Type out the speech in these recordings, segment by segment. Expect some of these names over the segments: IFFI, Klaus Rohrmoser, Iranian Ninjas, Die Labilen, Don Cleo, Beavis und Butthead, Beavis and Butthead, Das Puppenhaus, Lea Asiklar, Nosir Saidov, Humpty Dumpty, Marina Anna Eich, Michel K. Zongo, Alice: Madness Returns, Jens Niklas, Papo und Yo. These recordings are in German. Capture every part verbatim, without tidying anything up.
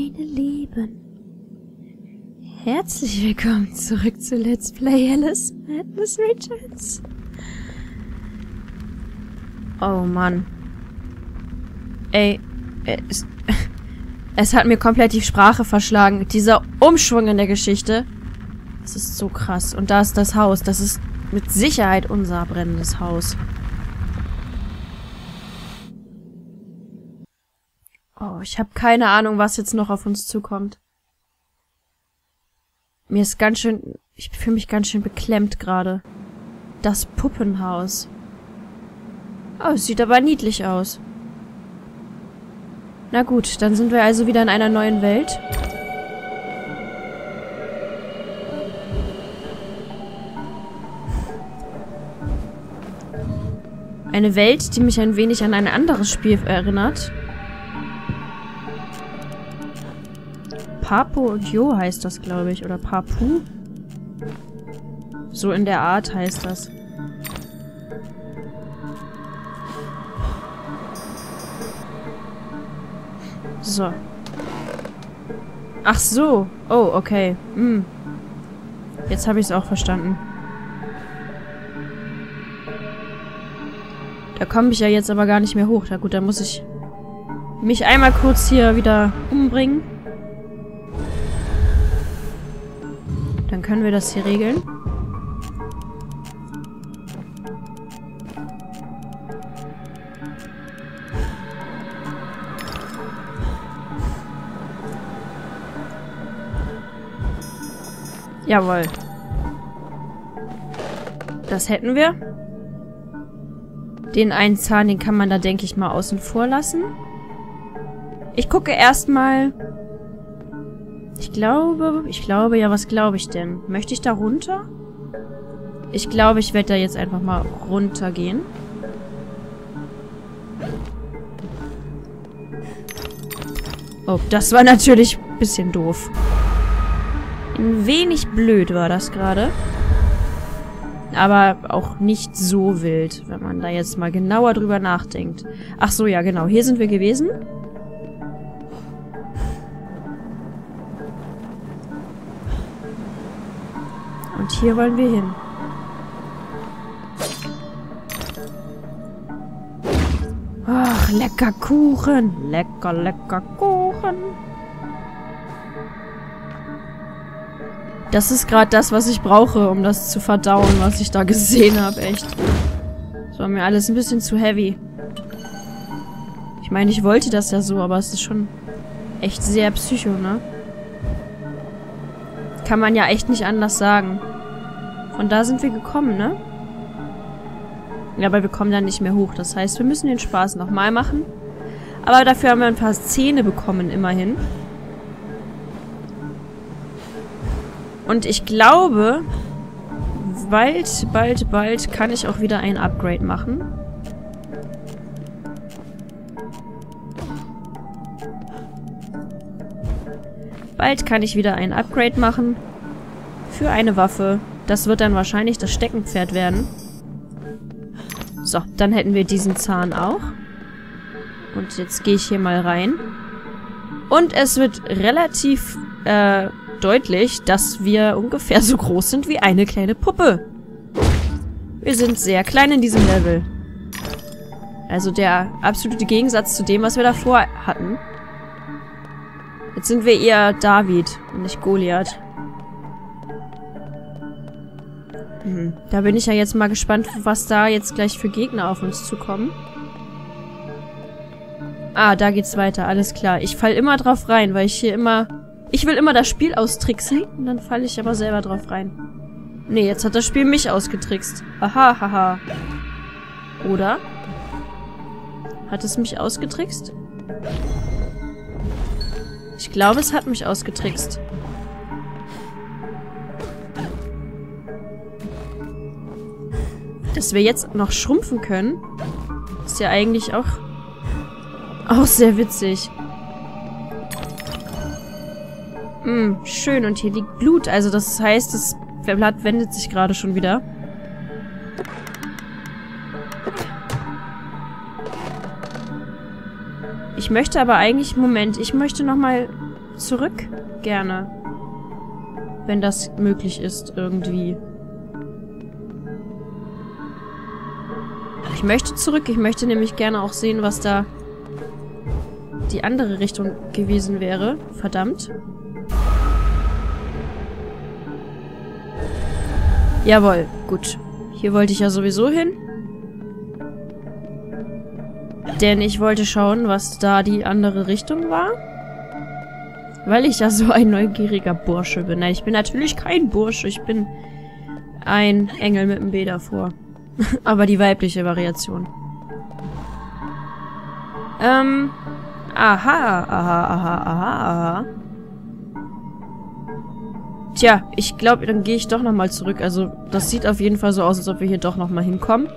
meine Lieben. Herzlich willkommen zurück zu Let's Play Alice: Madness Returns. Oh Mann. Ey, es, es hat mir komplett die Sprache verschlagen. Dieser Umschwung in der Geschichte. Das ist so krass. Und da ist das Haus. Das ist mit Sicherheit unser brennendes Haus. Oh, ich habe keine Ahnung, was jetzt noch auf uns zukommt. Mir ist ganz schön... Ich fühle mich ganz schön beklemmt gerade. Das Puppenhaus. Oh, es sieht aber niedlich aus. Na gut, dann sind wir also wieder in einer neuen Welt. Eine Welt, die mich ein wenig an ein anderes Spiel erinnert. Papo und Yo heißt das, glaube ich. Oder Papu. So in der Art heißt das. So. Ach so. Oh, okay. Hm. Jetzt habe ich es auch verstanden. Da komme ich ja jetzt aber gar nicht mehr hoch. Na gut, dann muss ich mich einmal kurz hier wieder umbringen. Dann können wir das hier regeln. Jawohl. Das hätten wir. Den einen Zahn, den kann man da, denke ich, mal außen vor lassen. Ich gucke erstmal... Ich glaube, ich glaube, ja, was glaube ich denn? Möchte ich da runter? Ich glaube, ich werde da jetzt einfach mal runtergehen. Oh, das war natürlich ein bisschen doof. Ein wenig blöd war das gerade. Aber auch nicht so wild, wenn man da jetzt mal genauer drüber nachdenkt. Ach so, ja, genau. Hier sind wir gewesen. Und hier wollen wir hin. Ach, lecker Kuchen. Lecker, lecker Kuchen. Das ist gerade das, was ich brauche, um das zu verdauen, was ich da gesehen habe. Echt. Das war mir alles ein bisschen zu heavy. Ich meine, ich wollte das ja so, aber es ist schon echt sehr psycho, ne? Kann man ja echt nicht anders sagen. Von da sind wir gekommen, ne? Ja, aber wir kommen dann nicht mehr hoch. Das heißt, wir müssen den Spaß nochmal machen. Aber dafür haben wir ein paar Zähne bekommen, immerhin. Und ich glaube, bald, bald, bald kann ich auch wieder ein Upgrade machen. Bald kann ich wieder ein Upgrade machen. Für eine Waffe. Das wird dann wahrscheinlich das Steckenpferd werden. So, dann hätten wir diesen Zahn auch. Und jetzt gehe ich hier mal rein. Und es wird relativ äh, deutlich, dass wir ungefähr so groß sind wie eine kleine Puppe. Wir sind sehr klein in diesem Level. Also der absolute Gegensatz zu dem, was wir davor hatten. Jetzt sind wir eher David und nicht Goliath. Hm. Da bin ich ja jetzt mal gespannt, was da jetzt gleich für Gegner auf uns zukommen. Ah, da geht's weiter, alles klar. Ich fall immer drauf rein, weil ich hier immer... Ich will immer das Spiel austricksen und dann falle ich aber selber drauf rein. Nee, jetzt hat das Spiel mich ausgetrickst. Aha, haha. Oder? Hat es mich ausgetrickst? Ich glaube, es hat mich ausgetrickst. Dass wir jetzt noch schrumpfen können, ist ja eigentlich auch, auch sehr witzig. Hm, schön. Und hier liegt Blut. Also das heißt, das Blatt wendet sich gerade schon wieder. Ich möchte aber eigentlich... Moment, ich möchte nochmal zurück, gerne. Wenn das möglich ist, irgendwie. Ich möchte zurück. Ich möchte nämlich gerne auch sehen, was da die andere Richtung gewesen wäre. Verdammt. Jawohl, gut. Hier wollte ich ja sowieso hin. Denn ich wollte schauen, was da die andere Richtung war. Weil ich ja so ein neugieriger Bursche bin. Nein, ich bin natürlich kein Bursche. Ich bin ein Engel mit einem B davor. Aber die weibliche Variation. Ähm. Aha, aha, aha, aha, aha. Tja, ich glaube, dann gehe ich doch nochmal zurück. Also, das sieht auf jeden Fall so aus, als ob wir hier doch nochmal hinkommen.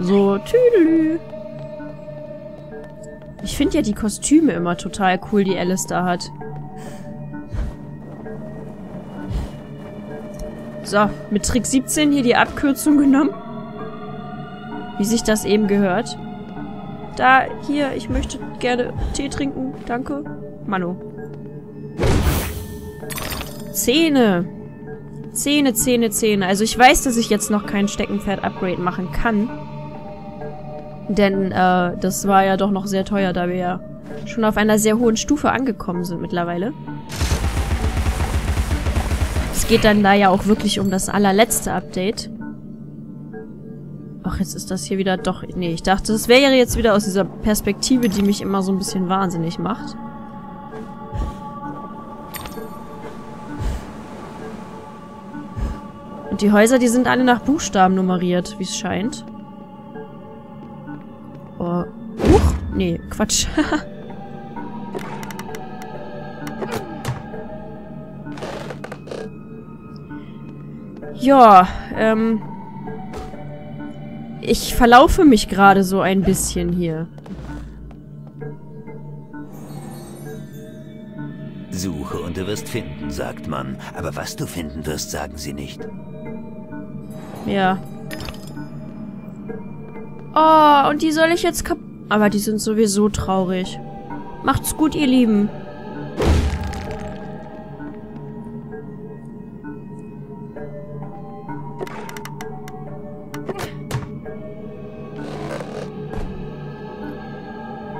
So, tüdelü. Ich finde ja die Kostüme immer total cool, die Alice da hat. So, mit Trick siebzehn hier die Abkürzung genommen. Wie sich das eben gehört. Da, hier, ich möchte gerne Tee trinken. Danke. Manu. Zähne. Zähne, Zähne, Zähne. Also ich weiß, dass ich jetzt noch kein Steckenpferd-Upgrade machen kann. Denn äh, das war ja doch noch sehr teuer, da wir ja schon auf einer sehr hohen Stufe angekommen sind mittlerweile. Es geht dann da ja auch wirklich um das allerletzte Update. Ach, jetzt ist das hier wieder doch... Nee, ich dachte, das wäre jetzt wieder aus dieser Perspektive, die mich immer so ein bisschen wahnsinnig macht. Und die Häuser, die sind alle nach Buchstaben nummeriert, wie es scheint. Oh. Huch! Nee, Quatsch. Ja, ähm... ich verlaufe mich gerade so ein bisschen hier. Suche und du wirst finden, sagt man. Aber was du finden wirst, sagen sie nicht. Ja. Oh, und die soll ich jetzt kap... Aber die sind sowieso traurig. Macht's gut, ihr Lieben.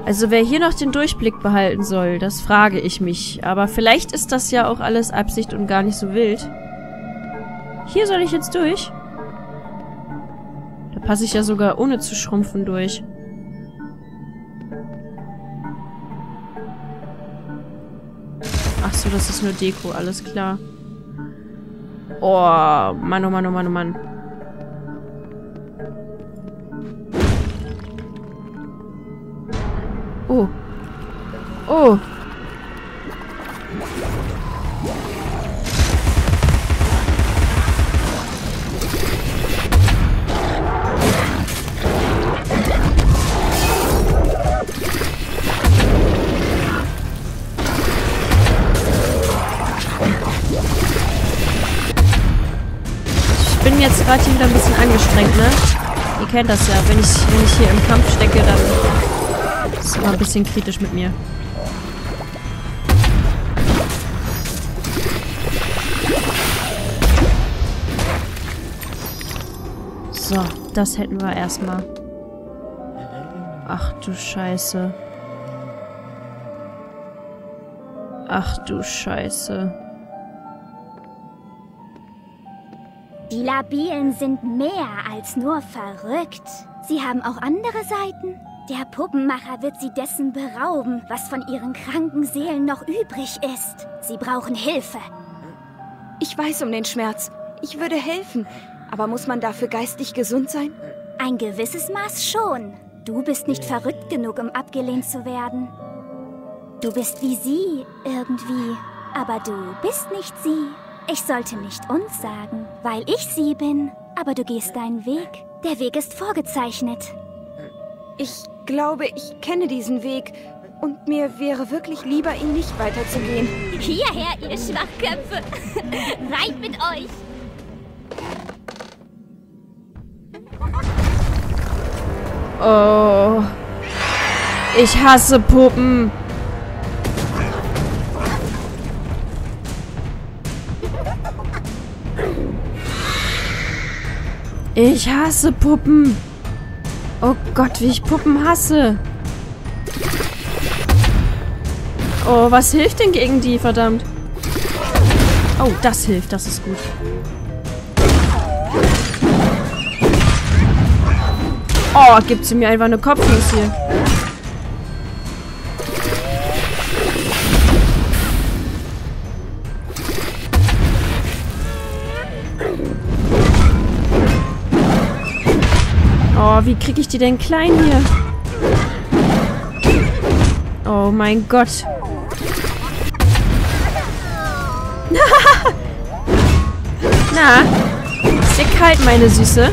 Also wer hier noch den Durchblick behalten soll, das frage ich mich. Aber vielleicht ist das ja auch alles Absicht und gar nicht so wild. Hier soll ich jetzt durch? Da passe ich ja sogar ohne zu schrumpfen durch. Ach so, das ist nur Deko, alles klar. Oh, Mann, oh Mann, oh Mann, oh Mann. Oh. Oh. Ich bin jetzt gerade hier wieder ein bisschen angestrengt, ne? Ihr kennt das ja. Wenn ich, wenn ich hier im Kampf stecke, dann... Das ist immer ein bisschen kritisch mit mir. So, das hätten wir erstmal. Ach du Scheiße. Ach du Scheiße. Die Labilen sind mehr als nur verrückt. Sie haben auch andere Seiten. Der Puppenmacher wird sie dessen berauben, was von ihren kranken Seelen noch übrig ist. Sie brauchen Hilfe. Ich weiß um den Schmerz. Ich würde helfen. Aber muss man dafür geistig gesund sein? Ein gewisses Maß schon. Du bist nicht verrückt genug, um abgelehnt zu werden. Du bist wie sie, irgendwie. Aber du bist nicht sie. Ich sollte nicht uns sagen, weil ich sie bin. Aber du gehst deinen Weg. Der Weg ist vorgezeichnet. Ich... Ich glaube, ich kenne diesen Weg und mir wäre wirklich lieber, ihn nicht weiterzugehen. Hierher, ihr Schwachköpfe! Rein mit euch! Oh. Ich hasse Puppen. Ich hasse Puppen. Oh Gott, wie ich Puppen hasse. Oh, was hilft denn gegen die, verdammt? Oh, das hilft, das ist gut. Oh, gibt sie mir einfach eine Kopfnuss hier. Oh, wie kriege ich die denn klein hier? Oh mein Gott. Na, ist dir kalt, meine Süße?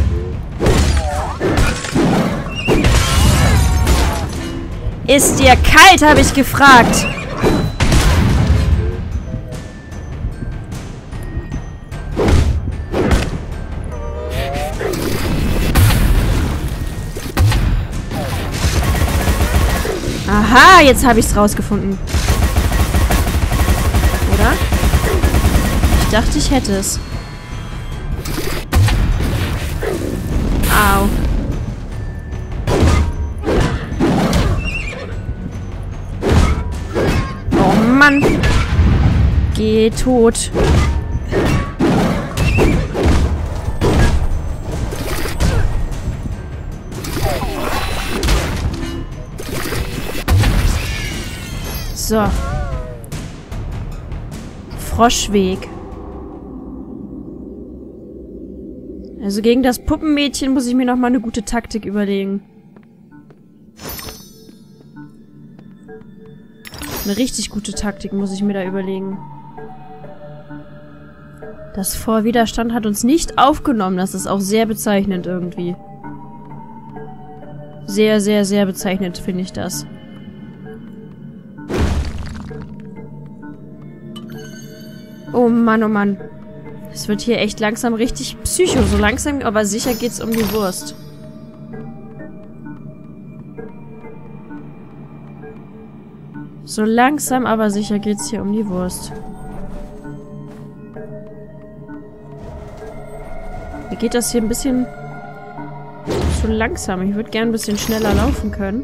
Ist dir kalt, habe ich gefragt. Aha, jetzt habe ich es rausgefunden. Oder? Ich dachte, ich hätte es. Au. Mann. Geh tot. So. Froschweg. Also gegen das Puppenmädchen muss ich mir nochmal eine gute Taktik überlegen. Eine richtig gute Taktik muss ich mir da überlegen. Das Vorwiderstand hat uns nicht aufgenommen. Das ist auch sehr bezeichnend irgendwie. Sehr, sehr, sehr bezeichnend finde ich das. Oh Mann, oh Mann. Es wird hier echt langsam richtig psycho. So langsam, aber sicher geht's um die Wurst. So langsam, aber sicher geht's hier um die Wurst. Mir geht das hier ein bisschen zu langsam. Ich würde gern ein bisschen schneller laufen können.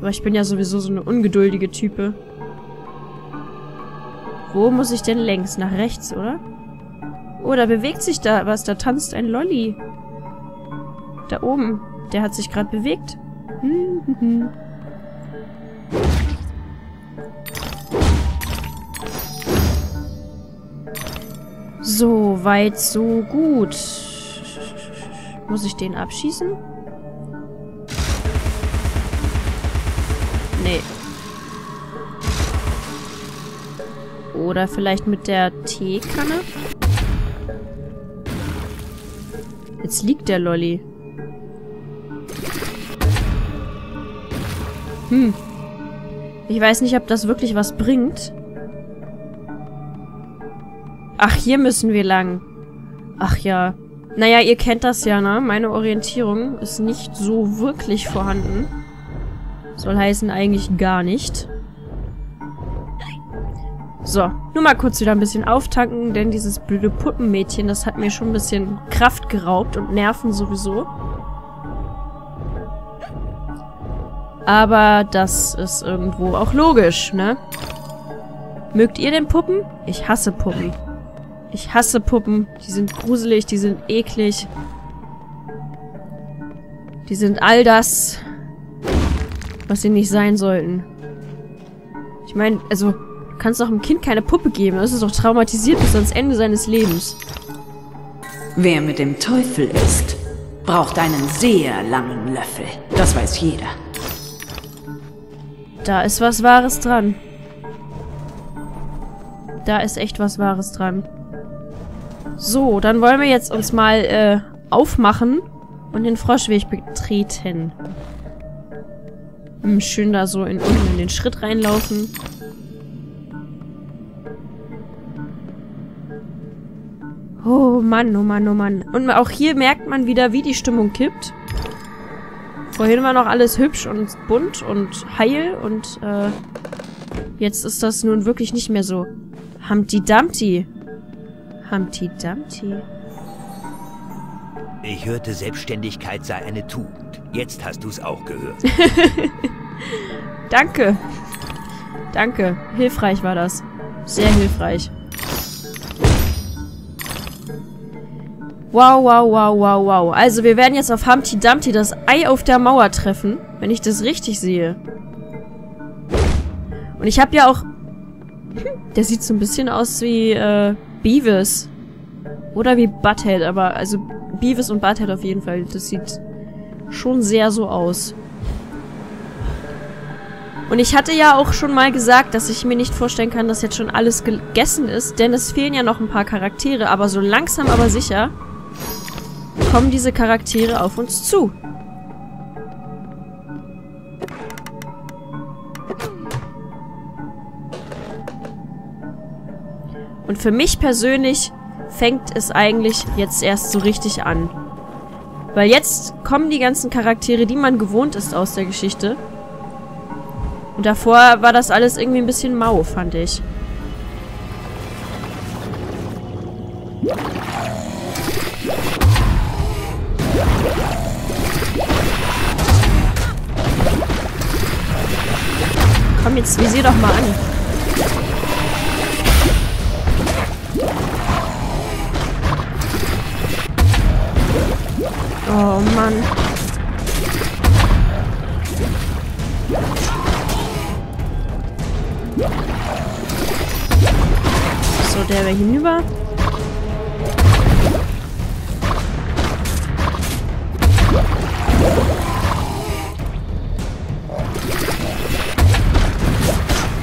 Aber ich bin ja sowieso so eine ungeduldige Type. Wo muss ich denn längs? Nach rechts, oder? Oh, da bewegt sich da was. Da tanzt ein Lolli. Da oben. Der hat sich gerade bewegt. Hm, hm, hm. So weit, so gut. Muss ich den abschießen? Nee. Oder vielleicht mit der Teekanne? Jetzt liegt der Lolli. Hm. Ich weiß nicht, ob das wirklich was bringt. Ach, hier müssen wir lang. Ach ja. Naja, ihr kennt das ja, ne? Meine Orientierung ist nicht so wirklich vorhanden. Soll heißen, eigentlich gar nicht. So, nur mal kurz wieder ein bisschen auftanken, denn dieses blöde Puppenmädchen, das hat mir schon ein bisschen Kraft geraubt und Nerven sowieso. Aber das ist irgendwo auch logisch, ne? Mögt ihr denn Puppen? Ich hasse Puppen. Ich hasse Puppen. Die sind gruselig, die sind eklig. Die sind all das, was sie nicht sein sollten. Ich meine, also, du kannst doch einem Kind keine Puppe geben. Das ist doch traumatisiert bis ans Ende seines Lebens. Wer mit dem Teufel ist, braucht einen sehr langen Löffel. Das weiß jeder. Da ist was Wahres dran. Da ist echt was Wahres dran. So, dann wollen wir jetzt uns mal äh, aufmachen und den Froschweg betreten. Hm, schön da so in, unten in den Schritt reinlaufen. Oh Mann, oh Mann, oh Mann. Und auch hier merkt man wieder, wie die Stimmung kippt. Vorhin war noch alles hübsch und bunt und heil und äh, jetzt ist das nun wirklich nicht mehr so. Humpty Dumpty. Humpty Dumpty. Ich hörte, Selbstständigkeit sei eine Tugend. Jetzt hast du es auch gehört. Danke. Danke. Hilfreich war das. Sehr hilfreich. Wow, wow, wow, wow, wow. Also wir werden jetzt auf Humpty Dumpty das Ei auf der Mauer treffen, wenn ich das richtig sehe. Und ich habe ja auch... Der sieht so ein bisschen aus wie äh, Beavis. Oder wie Butthead, aber... Also Beavis und Butthead auf jeden Fall. Das sieht schon sehr so aus. Und ich hatte ja auch schon mal gesagt, dass ich mir nicht vorstellen kann, dass jetzt schon alles gegessen ist. Denn es fehlen ja noch ein paar Charaktere. Aber so langsam aber sicher... kommen diese Charaktere auf uns zu. Und für mich persönlich fängt es eigentlich jetzt erst so richtig an. Weil jetzt kommen die ganzen Charaktere, die man gewohnt ist aus der Geschichte. Und davor war das alles irgendwie ein bisschen mau, fand ich. Komm, jetzt visier doch mal an. Oh Mann. So, der wäre hinüber.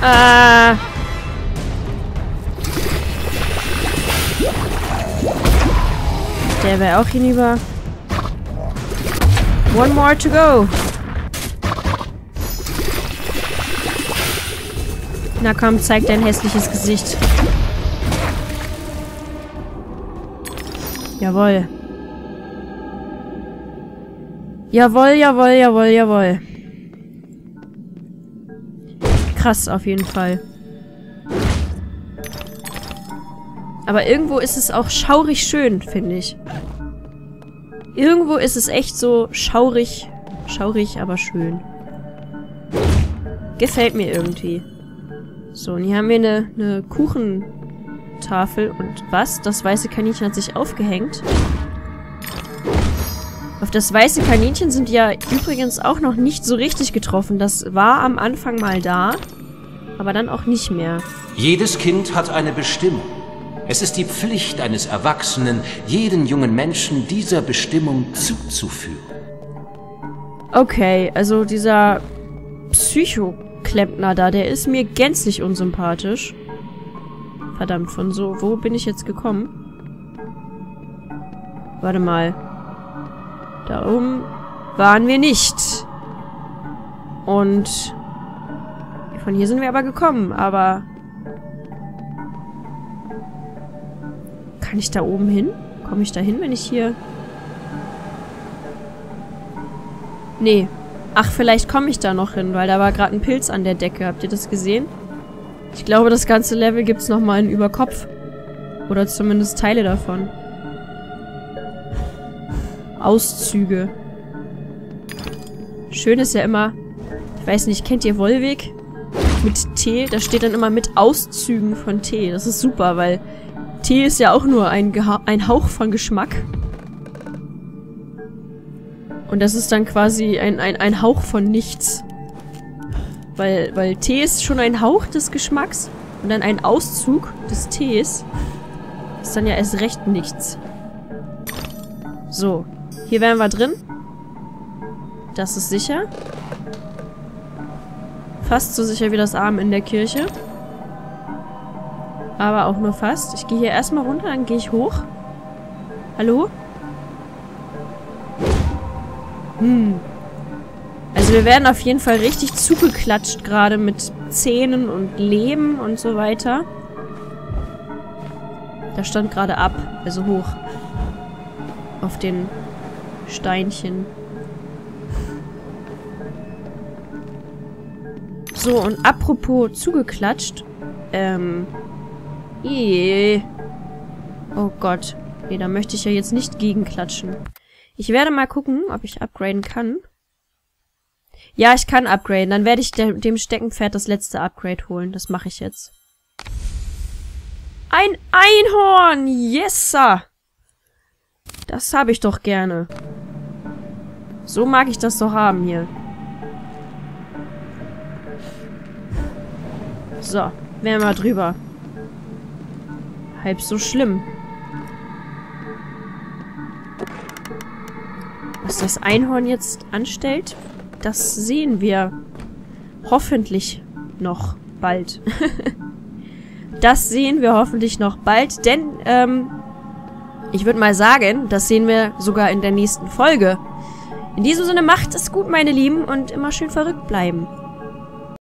Ah. Der wäre auch hinüber. One more to go. Na komm, zeig dein hässliches Gesicht. Jawohl. Jawohl, jawohl, jawohl, jawohl. Krass auf jeden Fall. Aber irgendwo ist es auch schaurig schön, finde ich. Irgendwo ist es echt so schaurig, schaurig, aber schön. Gefällt mir irgendwie. So, und hier haben wir eine, eine Kuchentafel. Und was? Das weiße Kaninchen hat sich aufgehängt. Auf das weiße Kaninchen sind ja übrigens auch noch nicht so richtig getroffen. Das war am Anfang mal da, aber dann auch nicht mehr. Jedes Kind hat eine Bestimmung. Es ist die Pflicht eines Erwachsenen, jeden jungen Menschen dieser Bestimmung zuzuführen. Okay, also dieser Psychoklempner da, der ist mir gänzlich unsympathisch. Verdammt, von so... Wo bin ich jetzt gekommen? Warte mal. Da oben waren wir nicht. Und... Von hier sind wir aber gekommen, aber... Kann ich da oben hin? Komme ich da hin, wenn ich hier... Nee. Ach, vielleicht komme ich da noch hin, weil da war gerade ein Pilz an der Decke. Habt ihr das gesehen? Ich glaube, das ganze Level gibt es nochmal in Überkopf. Oder zumindest Teile davon. Auszüge. Schön ist ja immer... Ich weiß nicht, kennt ihr Wollweg? Mit Tee? Da steht dann immer mit Auszügen von Tee. Das ist super, weil... Tee ist ja auch nur ein, ein Hauch von Geschmack. Und das ist dann quasi ein, ein, ein Hauch von nichts. Weil, weil Tee ist schon ein Hauch des Geschmacks und dann ein Auszug des Tees ist dann ja erst recht nichts. So, hier wären wir drin. Das ist sicher. Fast so sicher wie das Arm in der Kirche. Aber auch nur fast. Ich gehe hier erstmal runter, dann gehe ich hoch. Hallo? Hm. Also wir werden auf jeden Fall richtig zugeklatscht, gerade mit Zähnen und Leben und so weiter. Da stand gerade ab, also hoch. Auf den Steinchen. So, und apropos zugeklatscht. Ähm... Oh Gott. Nee, da möchte ich ja jetzt nicht gegenklatschen. Ich werde mal gucken, ob ich upgraden kann. Ja, ich kann upgraden. Dann werde ich de- dem Steckenpferd das letzte Upgrade holen. Das mache ich jetzt. Ein Einhorn! Yes, sir! Das habe ich doch gerne. So mag ich das doch haben hier. So, wären wir drüber. Halb so schlimm. Was das Einhorn jetzt anstellt, das sehen wir hoffentlich noch bald. Das sehen wir hoffentlich noch bald, denn ähm, ich würde mal sagen, das sehen wir sogar in der nächsten Folge. In diesem Sinne, macht es gut, meine Lieben, und immer schön verrückt bleiben.